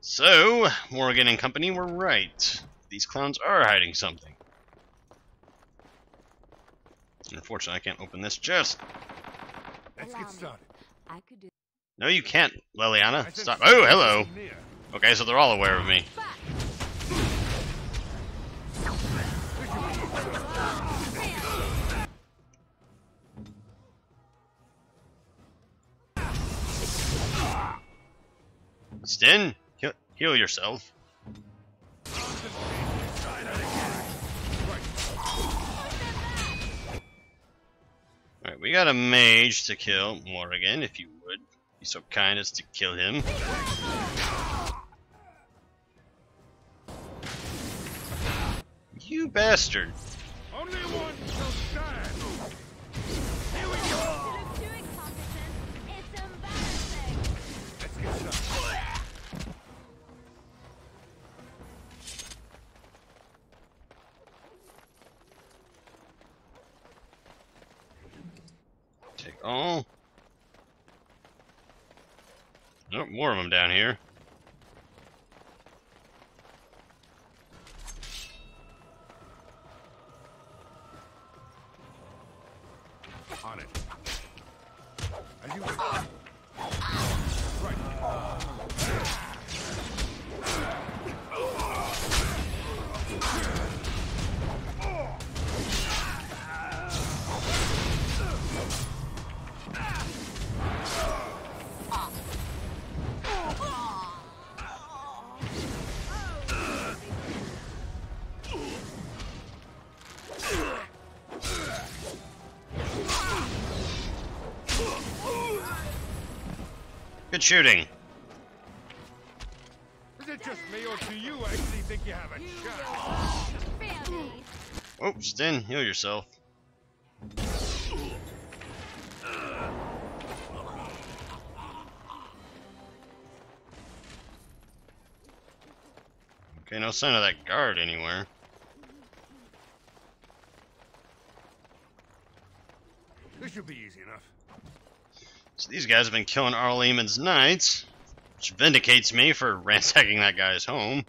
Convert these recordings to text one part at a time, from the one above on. So, Morrigan and company were right. These clowns are hiding something. Unfortunately, I can't open this chest. Let's get started. No, you can't, Leliana. Stop. Oh, hello. Okay, so they're all aware of me. Sten, heal yourself. Alright, we got a mage to kill Morrigan, if you would be so kind as to kill him. You bastard. Only one shall stand. Here we go. Let's get started. Oh, nope, more of them down here. On it. Are you with me? Good shooting. Is it just me, or do you actually think you have a shot? Oops, Sten, heal yourself. Okay, no sign of that guard anywhere. This should be easy enough. So these guys have been killing Arl Eamon's knights, which vindicates me for ransacking that guy's home.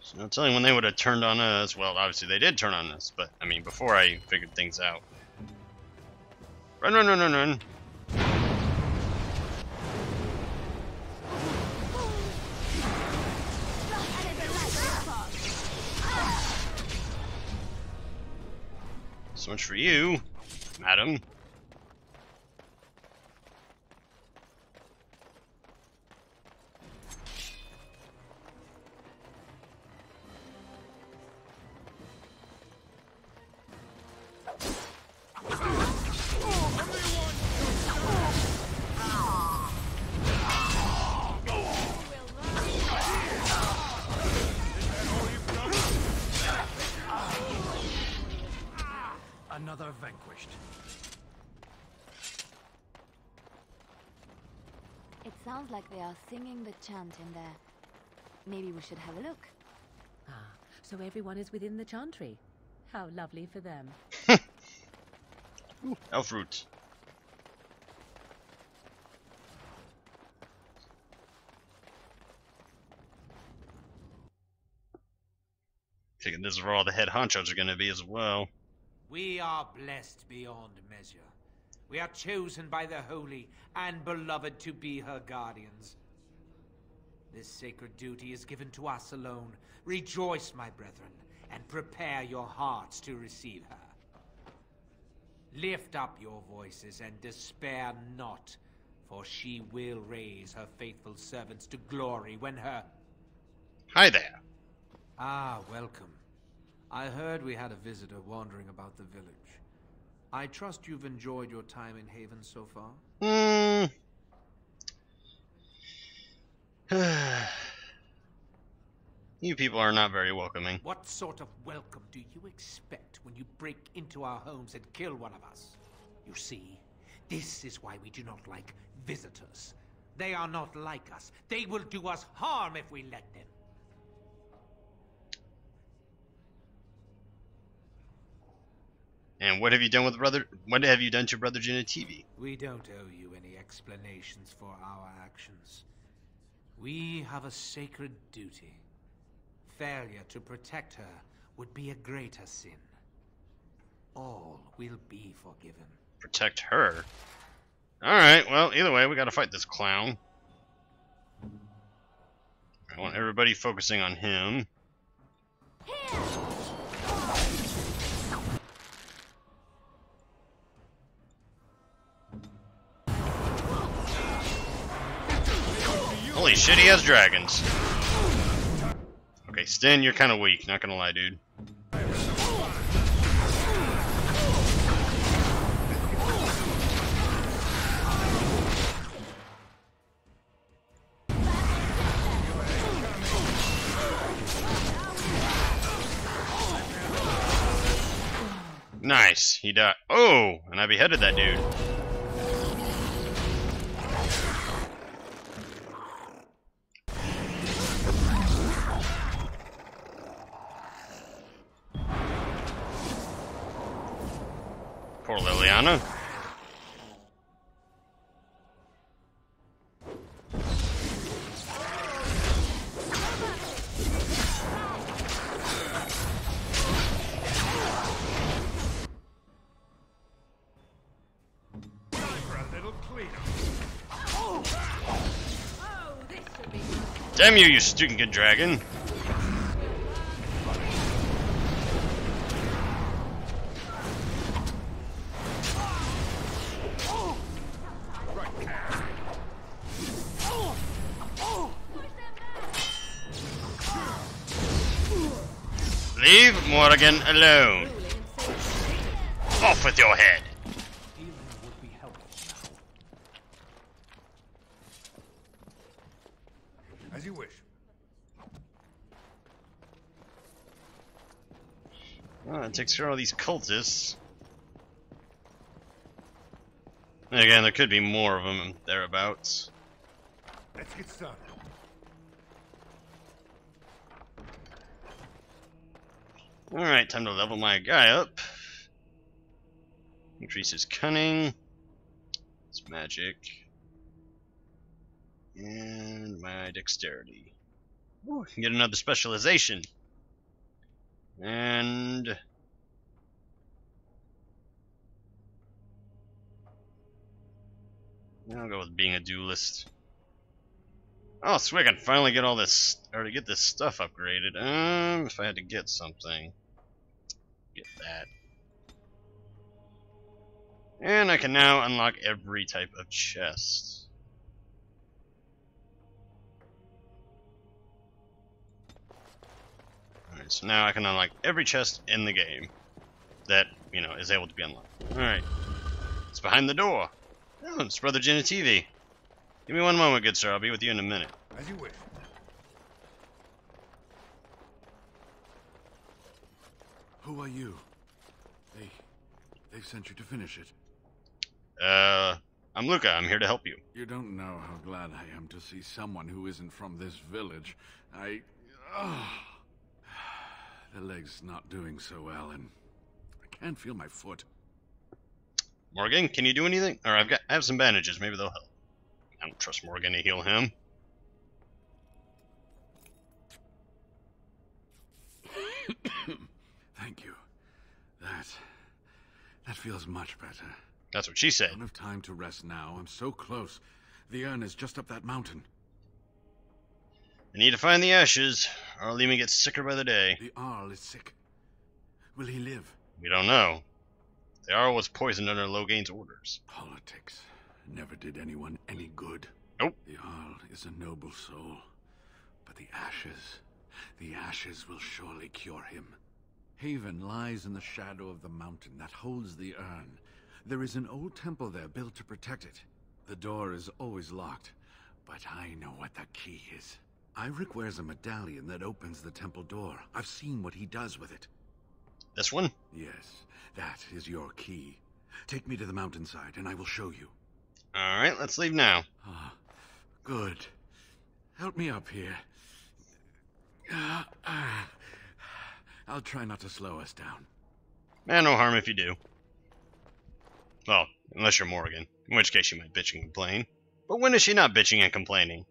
So no telling when they would have turned on us. Well, obviously they did turn on us, but I mean, before I figured things out. Run, run, run, run, run. So much for you, madam. Another vanquished. It sounds like they are singing the chant in there. Maybe we should have a look. Ah, so everyone is within the chantry. How lovely for them. Ooh, elf root. Thinking this is where all the head honchos are going to be as well. We are blessed beyond measure. We are chosen by the holy and beloved to be her guardians. This sacred duty is given to us alone. Rejoice, my brethren, and prepare your hearts to receive her. Lift up your voices and despair not, for she will raise her faithful servants to glory when her... Hi there. Ah, welcome. I heard we had a visitor wandering about the village. I trust you've enjoyed your time in Haven so far? You people are not very welcoming. What sort of welcome do you expect when you break into our homes and kill one of us? You see, this is why we do not like visitors. They are not like us. They will do us harm if we let them. And what have you done with brother? What have you done to Brother Genitivi? We don't owe you any explanations for our actions. We have a sacred duty. Failure to protect her would be a greater sin. All will be forgiven. Protect her? Alright, well, either way, we gotta fight this clown. I want everybody focusing on him. Holy shit, he has dragons. Okay, Sten, you're kind of weak, not gonna lie, dude. Nice, he died. Oh, and I beheaded that dude. Poor Leliana. Damn you, you stupid dragon! Leave Morrigan alone. Off with your head. As you wish. Well, it takes care of all these cultists. And again, there could be more of them thereabouts. Let's get started. Alright, time to level my guy up. Increase his cunning. It's magic. And my dexterity. Ooh, I can get another specialization. And I'll go with being a duelist. Oh, so I can finally get all this, or to get this stuff upgraded. If I had to get something, get that. And I can now unlock every type of chest. So now I can unlock every chest in the game that, you know, is able to be unlocked. Alright. It's behind the door. Oh, it's Brother Genitivi. Give me one moment, good sir. I'll be with you in a minute. As you wish. Who are you? They've sent you to finish it. I'm Luca. I'm here to help you. You don't know how glad I am to see someone who isn't from this village. The leg's not doing so well, and I can't feel my foot. Morrigan, can you do anything? Or I have some bandages. Maybe they'll help. I don't trust Morrigan to heal him. Thank you. That feels much better. That's what she said. I don't have time to rest now. I'm so close. The urn is just up that mountain. I need to find the ashes. Arl Eamon gets sicker by the day. The Arl is sick. Will he live? We don't know. The Arl was poisoned under Logain's orders. Politics never did anyone any good. Nope. The Arl is a noble soul, but the ashes will surely cure him. Haven lies in the shadow of the mountain that holds the urn. There is an old temple there built to protect it. The door is always locked, but I know what the key is. Irik wears a medallion that opens the temple door. I've seen what he does with it. This one? Yes, that is your key. Take me to the mountainside and I will show you. Alright, let's leave now. Ah, good. Help me up here. I'll try not to slow us down. Man, no harm if you do. Well, unless you're Morrigan, in which case you might bitch and complain. But when is she not bitching and complaining?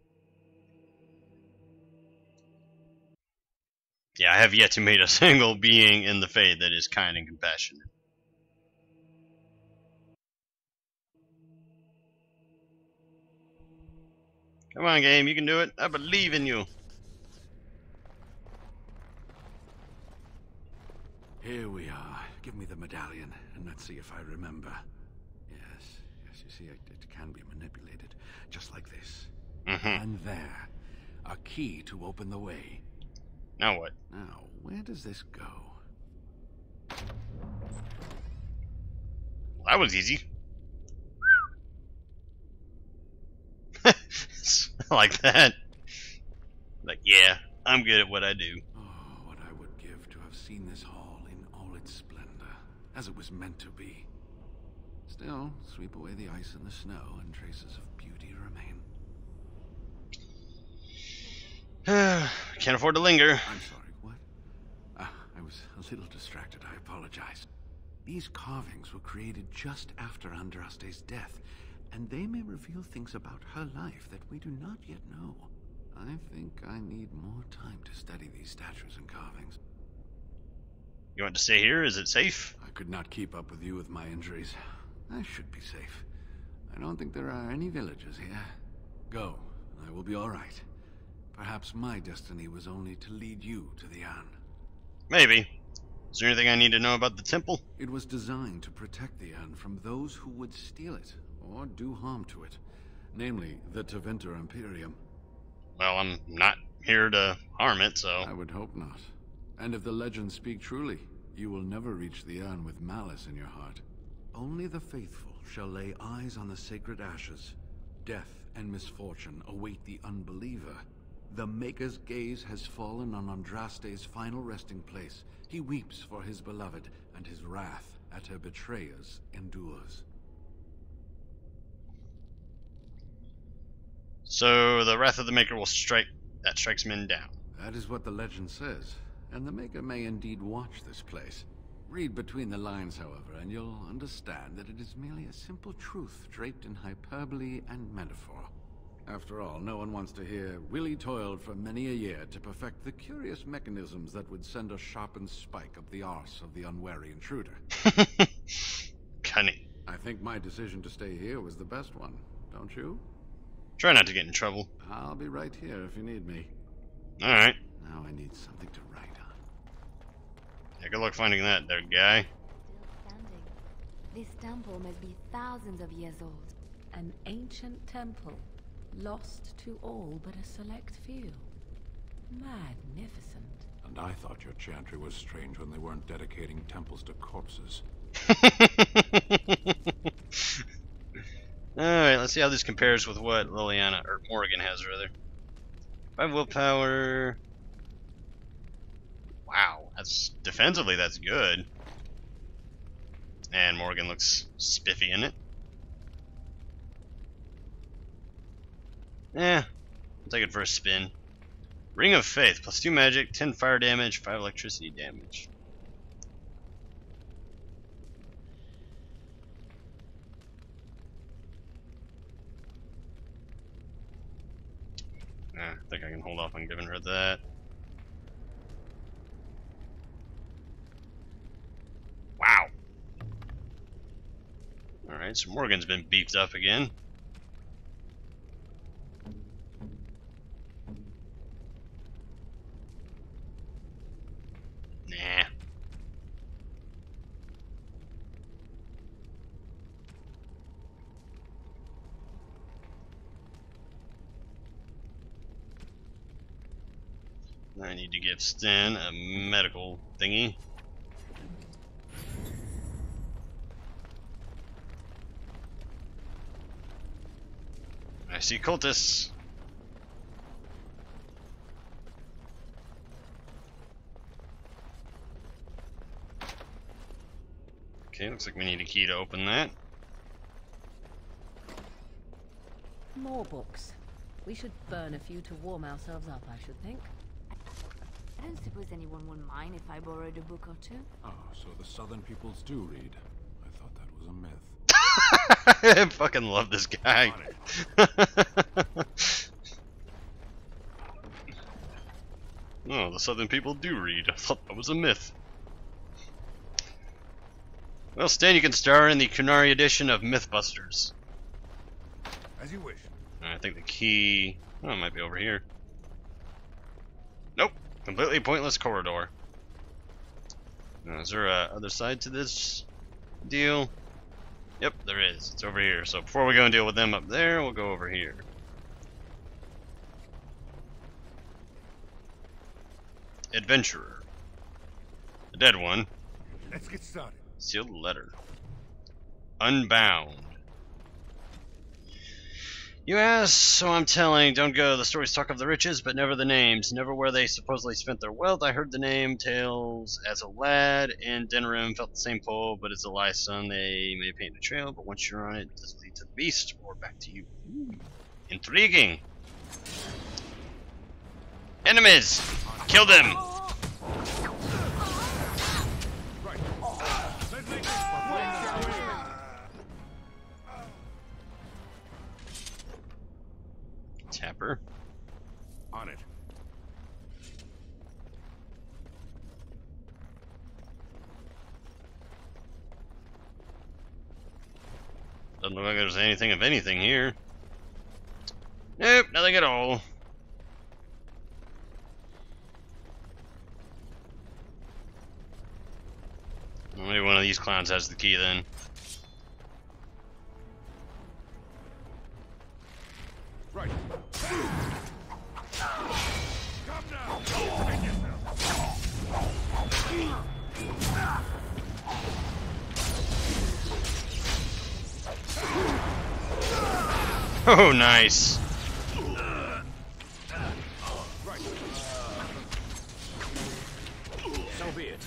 Yeah, I have yet to meet a single being in the Fade that is kind and compassionate. Come on, game, you can do it. I believe in you. Here we are. Give me the medallion, and let's see if I remember. Yes, yes, you see, it can be manipulated, just like this. And there, a key to open the way. Now what? Now, where does this go? Well, that was easy. Like that. Like, yeah, I'm good at what I do. Oh, what I would give to have seen this hall in all its splendor, as it was meant to be. Still, sweep away the ice and the snow, and traces of beauty remain. Can't afford to linger. I'm sorry, what? I was a little distracted, I apologize. These carvings were created just after Andraste's death, and they may reveal things about her life that we do not yet know. I think I need more time to study these statues and carvings. You want to stay here? Is it safe? I could not keep up with you with my injuries. I should be safe. I don't think there are any villagers here. Go. I will be all right. Perhaps my destiny was only to lead you to the Ann. Maybe. Is there anything I need to know about the temple? It was designed to protect the Ann from those who would steal it or do harm to it, namely the Tevinter Imperium. Well, I'm not here to harm it, so... I would hope not. And if the legends speak truly, you will never reach the urn with malice in your heart. Only the faithful shall lay eyes on the sacred ashes. Death and misfortune await the unbeliever. The Maker's gaze has fallen on Andraste's final resting place. He weeps for his beloved, and his wrath at her betrayers endures. So the wrath of the Maker will strike, that strikes men down. That is what the legend says, and the Maker may indeed watch this place. Read between the lines, however, and you'll understand that it is merely a simple truth draped in hyperbole and metaphor. After all, no one wants to hear, Willie toiled for many a year to perfect the curious mechanisms that would send a sharpened spike up the arse of the unwary intruder. Cunning. I think my decision to stay here was the best one, don't you? Try not to get in trouble. I'll be right here if you need me. Alright. Now I need something to write on. Yeah, good luck finding that, there, guy. Still standing. This temple must be thousands of years old. An ancient temple, lost to all but a select few. Magnificent. And I thought your chantry was strange when they weren't dedicating temples to corpses. Alright, let's see how this compares with what Leliana, or Morrigan has, rather. 5 willpower... Wow, that's... Defensively, that's good. And Morrigan looks spiffy in it. Eh, I'll take it for a spin. Ring of Faith, plus 2 magic, 10 fire damage, 5 electricity damage. I think I can hold off on giving her that. Wow. Alright, so Morgan's been beefed up again. Nah. I need to give Sten a medical thingy. I see cultists. Okay, looks like we need a key to open that. More books. We should burn a few to warm ourselves up, I should think. I don't suppose anyone would mind if I borrowed a book or two. Oh, so the southern peoples do read. I thought that was a myth. I fucking love this guy. Oh, the southern people do read. I thought that was a myth. Well, Sten, you can star in the Qunari edition of MythBusters. As you wish. I think the key... Oh, it might be over here. Nope. Completely pointless corridor. Now, is there a other side to this deal? Yep, there is. It's over here. So before we go and deal with them up there, we'll go over here. Adventurer. The dead one. Let's get started. Sealed letter. Unbound. You ask, so I'm telling. Don't go. The stories talk of the riches, but never the names. Never where they supposedly spent their wealth. I heard the name tales as a lad, and Denrim felt the same pull, but it's a lie, son. They may paint a trail, but once you're on it, it does lead to the beast or back to you. Ooh. Intriguing. Enemies! Kill them! Tapper. On it. Doesn't look like there's anything of anything here. Nope, nothing at all. Maybe one of these clowns has the key then. Right. Come down. Oh, nice. So be it.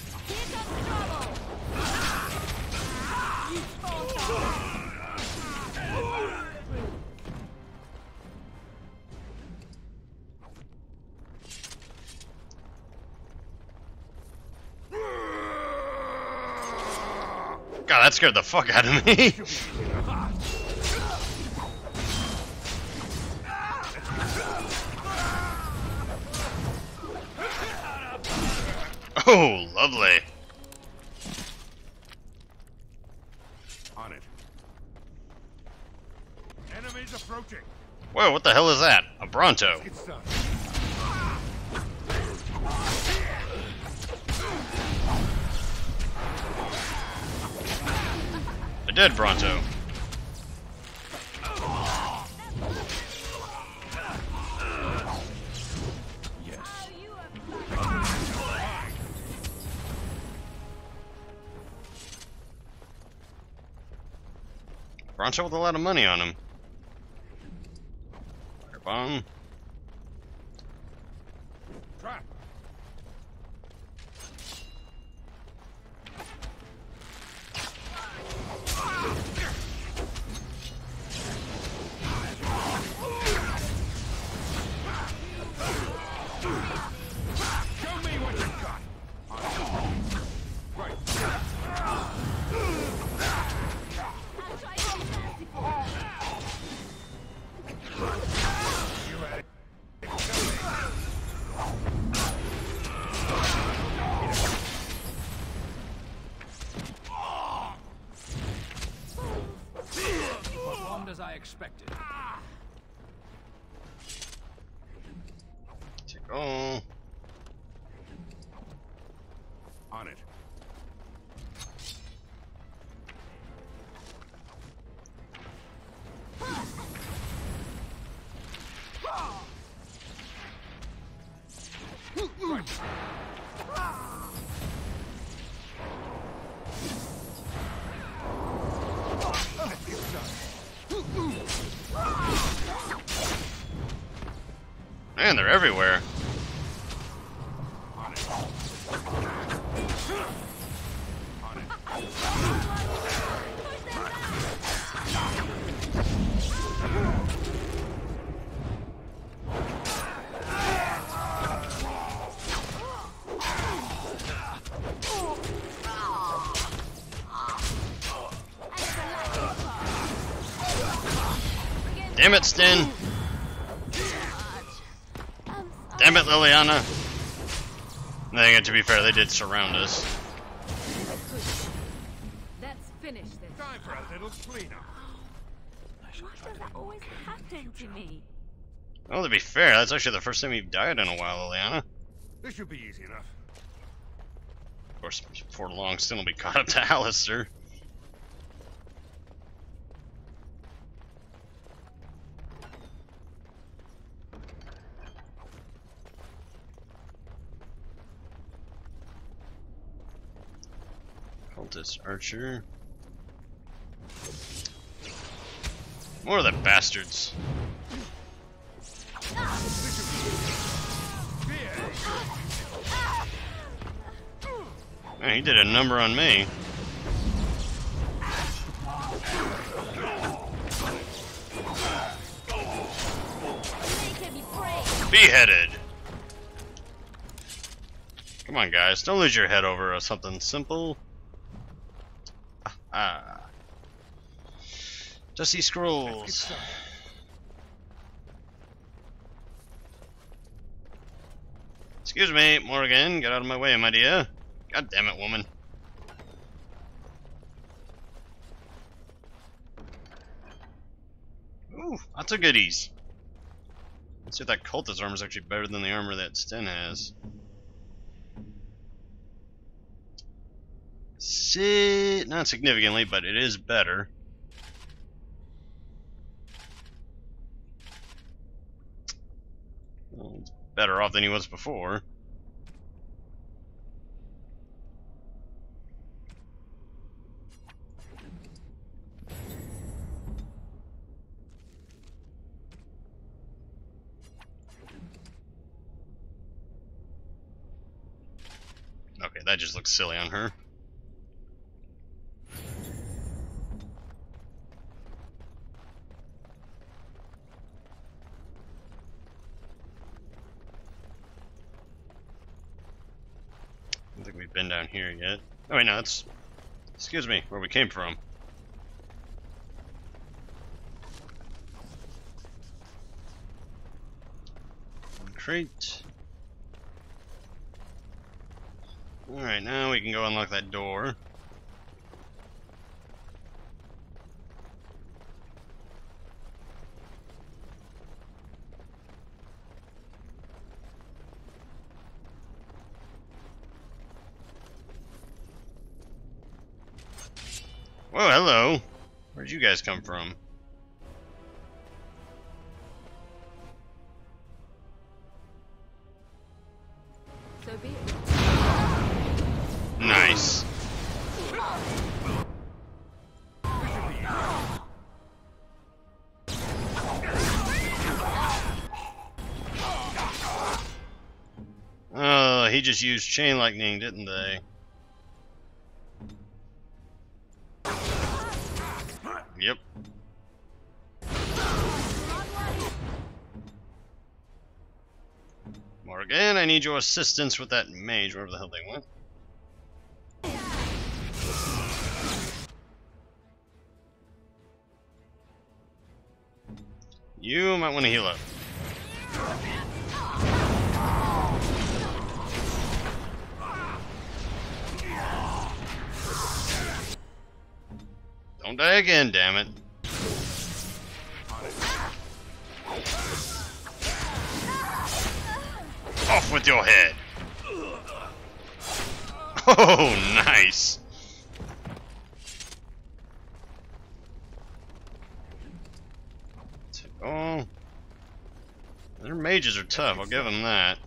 God, that scared the fuck out of me. Oh, lovely. Whoa, what the hell is that? A Bronto. A dead Bronto. Bronto with a lot of money on him. Bomb. Trap. Show me what you got. Right. Expected. Take all. On it. Man, they're everywhere. On it. On it. Damn it, Sten! Damn it, Leliana! I think, to be fair, they did surround us. That's finished. Time for a little cleanup. Why does that always happen to me? Well, to be fair, that's actually the first time you've died in a while, Leliana. This should be easy enough. Of course, before long, Sten will be caught up to Alistair. Cultist Archer. More of the bastards. Man, he did a number on me. Beheaded. Come on, guys, don't lose your head over something simple. Ah. Dusty Scrolls. Excuse me, Morrigan. Get out of my way, my dear. God damn it, woman. Ooh, lots of goodies. Let's see if that cultist armor is actually better than the armor that Sten has. See, not significantly, but it is better. Well, it's better off than he was before. Okay, that just looks silly on her. I don't think we've been down here yet. Oh wait, no, that's, excuse me, where we came from. Crate. Alright, now we can go unlock that door. Whoa, hello! Where'd you guys come from? So be it. Nice. Oh, he just used chain lightning, didn't they? Yep. Morgan, I need your assistance with that mage, wherever the hell they went. You might want to heal up. Don't die again, damn it. Off with your head. Oh, nice. Oh, their mages are tough, I'll give them that.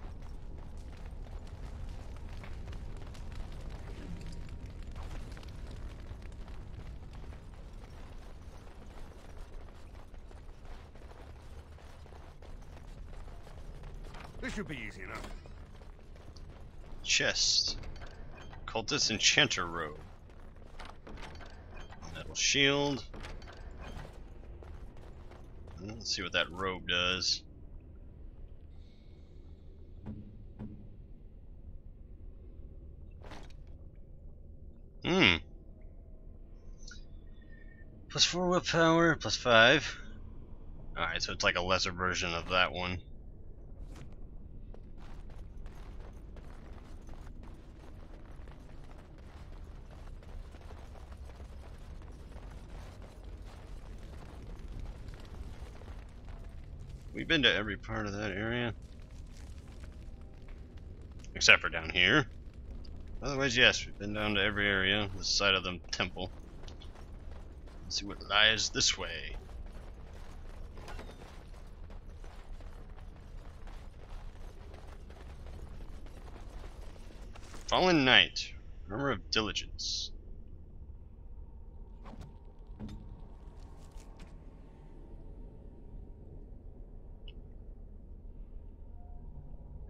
This should be easy enough. Chest. Cultist Enchanter Robe. Metal shield. Let's see what that robe does. Hmm. +4 whip power, +5. Alright, so it's like a lesser version of that one. We've been to every part of that area. Except for down here. Otherwise, yes, we've been down to every area, this side of the temple. Let's see what lies this way. Fallen Knight, Armor of Diligence.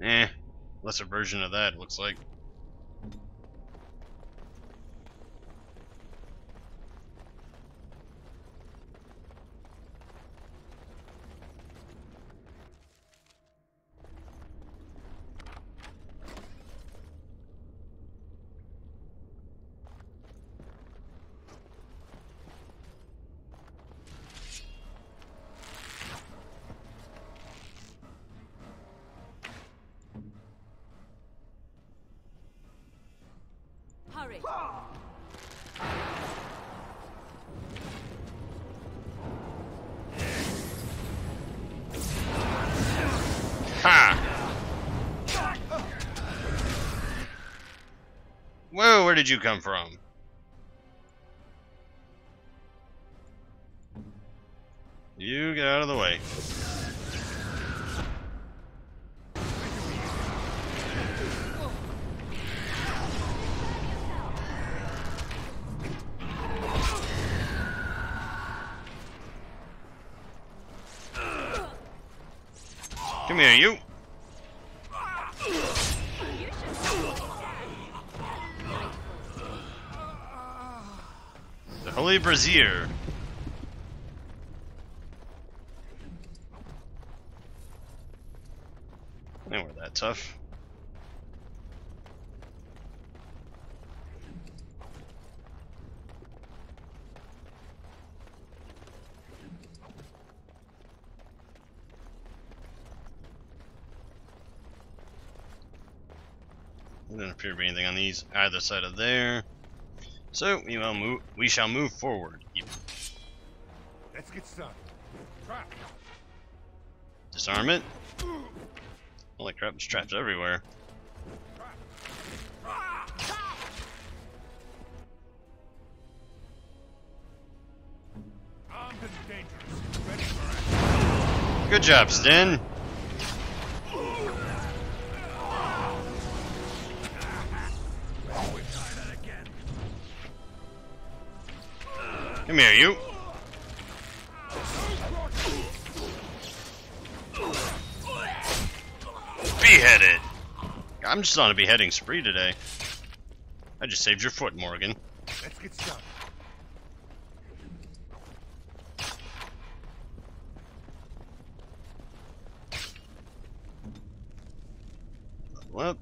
Eh, lesser version of that, it looks like. Whoa, where did you come from? You get out of the way. Come here, you. The Holy Brazier. They weren't that tough. There doesn't appear to be anything on these either side of there. So we shall move forward. Let's get started. Disarm it. Holy crap, there's traps everywhere. Good job, Sten. Come here, you. Beheaded. I'm just on a beheading spree today. I just saved your foot, Morrigan. Let's get started. Level up.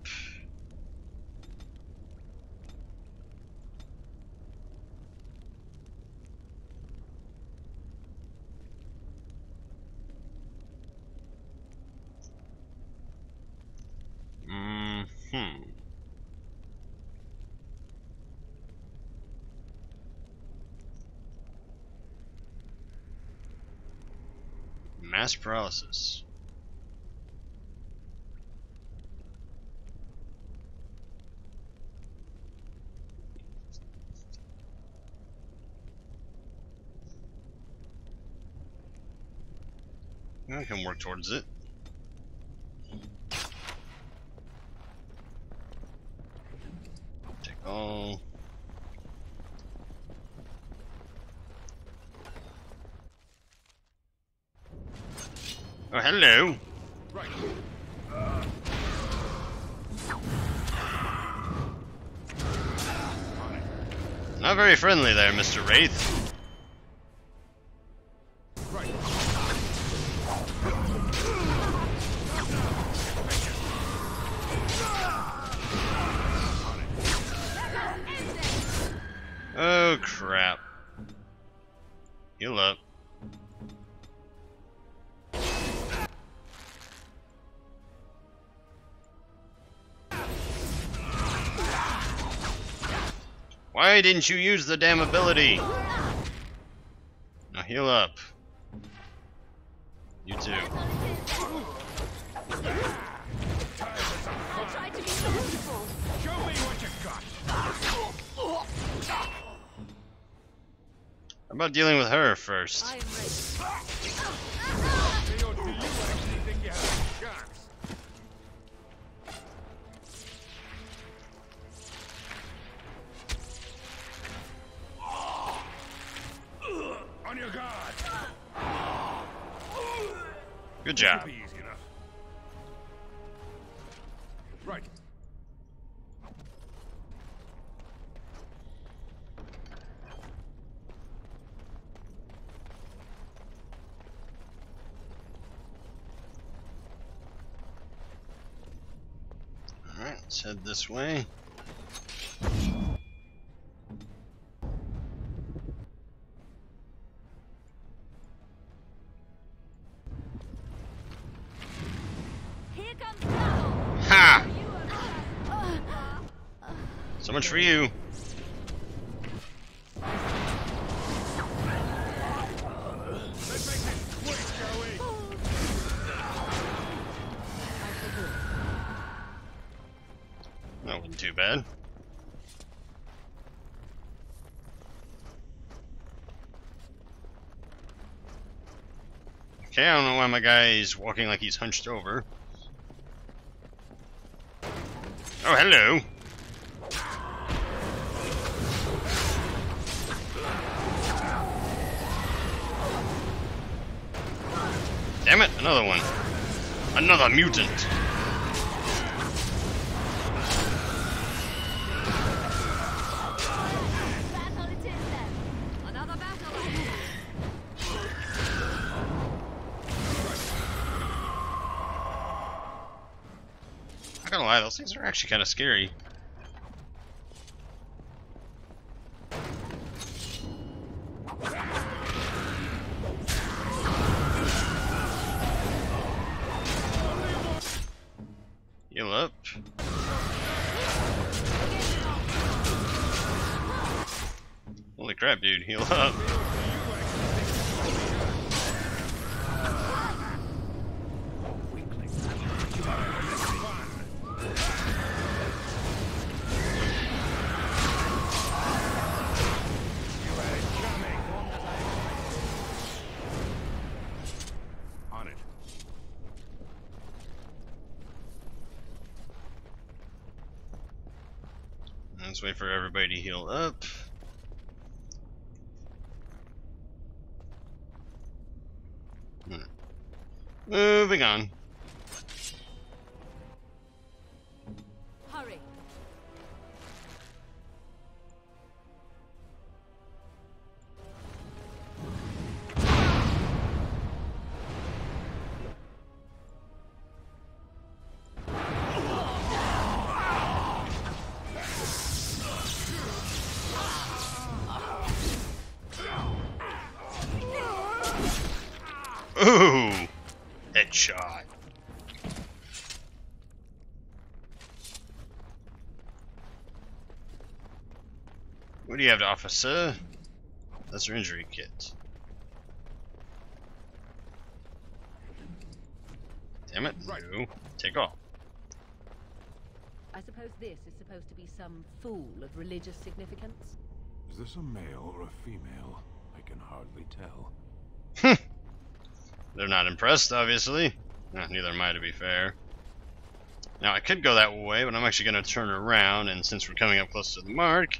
Mass paralysis. I can work towards it. Take all. Oh, hello. Right. Not very friendly there, Mr. Wraith. Right. Oh, crap. Heal up. Why didn't you use the damn ability? Now heal up. You too. Show me what you've got. How about dealing with her first? Good job. Right. All right, let's head this way. So much for you. That wasn't too bad. Okay, I don't know why my guy's walking like he's hunched over. Oh, hello. Damn it, another one. Another mutant. Not gonna lie, those things are actually kind of scary. Holy crap, dude, heal up. Let's wait for everybody to heal up. Moving on. Hurry. Ooh. Headshot. What do you have to offer, sir? That's your injury kit. Damn it, right. No. Take off. I suppose this is supposed to be some fool of religious significance. Is this a male or a female? I can hardly tell. They're not impressed, obviously. No, neither am I, to be fair. Now, I could go that way, but I'm actually going to turn around, and since we're coming up close to the mark,